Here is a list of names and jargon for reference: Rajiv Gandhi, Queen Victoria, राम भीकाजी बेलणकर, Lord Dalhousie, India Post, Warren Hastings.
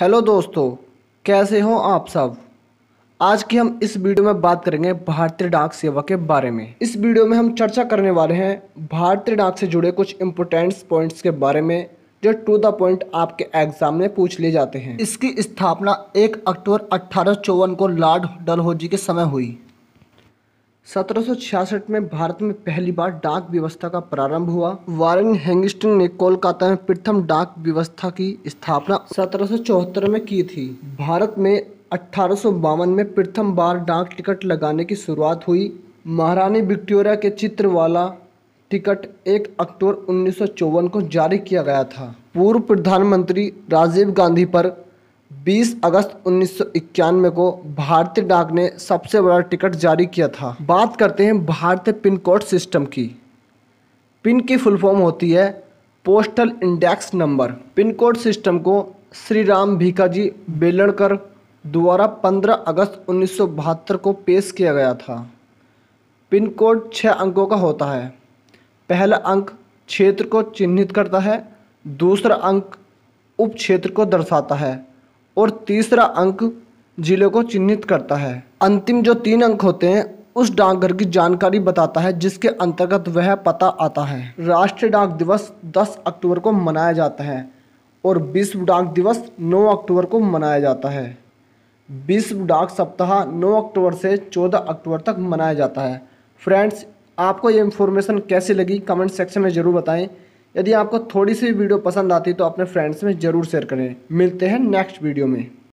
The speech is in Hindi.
हेलो दोस्तों, कैसे हो आप सब। आज की हम इस वीडियो में बात करेंगे भारतीय डाक सेवा के बारे में। इस वीडियो में हम चर्चा करने वाले हैं भारतीय डाक से जुड़े कुछ इम्पोर्टेंट पॉइंट्स के बारे में जो टू द पॉइंट आपके एग्जाम में पूछ लिए जाते हैं। इसकी स्थापना 1 अक्टूबर 1854 को लॉर्ड डलहौजी के समय हुई। 1766 में भारत में पहली बार डाक व्यवस्था का प्रारंभ हुआ। वारेन हेस्टिंग्स ने कोलकाता में प्रथम डाक व्यवस्था की स्थापना 1774 में की थी। भारत में 1852 में प्रथम बार डाक टिकट लगाने की शुरुआत हुई। महारानी विक्टोरिया के चित्र वाला टिकट 1 अक्टूबर 1954 को जारी किया गया था। पूर्व प्रधानमंत्री राजीव गांधी पर 20 अगस्त 1991 को भारतीय डाक ने सबसे बड़ा टिकट जारी किया था। बात करते हैं भारतीय पिन कोड सिस्टम की। पिन की फुल फॉर्म होती है postal index number. Pin code system को श्री राम भीकाजी बेलणकर द्वारा 15 अगस्त 1972 को पेश किया गया था। पिन कोड 6 अंकों का होता है। पहला अंक क्षेत्र को चिन्हित करता है, दूसरा अंक उप क्षेत्र को दर्शाता है और तीसरा अंक जिले को चिन्हित करता है। अंतिम जो 3 अंक होते हैं उस डाकघर की जानकारी बताता है जिसके अंतर्गत वह पता आता है। राष्ट्रीय डाक दिवस 10 अक्टूबर को मनाया जाता है और विश्व डाक दिवस 9 अक्टूबर को मनाया जाता है। विश्व डाक सप्ताह 9 अक्टूबर से 14 अक्टूबर तक मनाया जाता है। फ्रेंड्स, आपको ये इन्फॉर्मेशन कैसी लगी कमेंट सेक्शन में ज़रूर बताएँ। यदि आपको थोड़ी सी वीडियो पसंद आती तो अपने फ्रेंड्स में ज़रूर शेयर करें। मिलते हैं नेक्स्ट वीडियो में।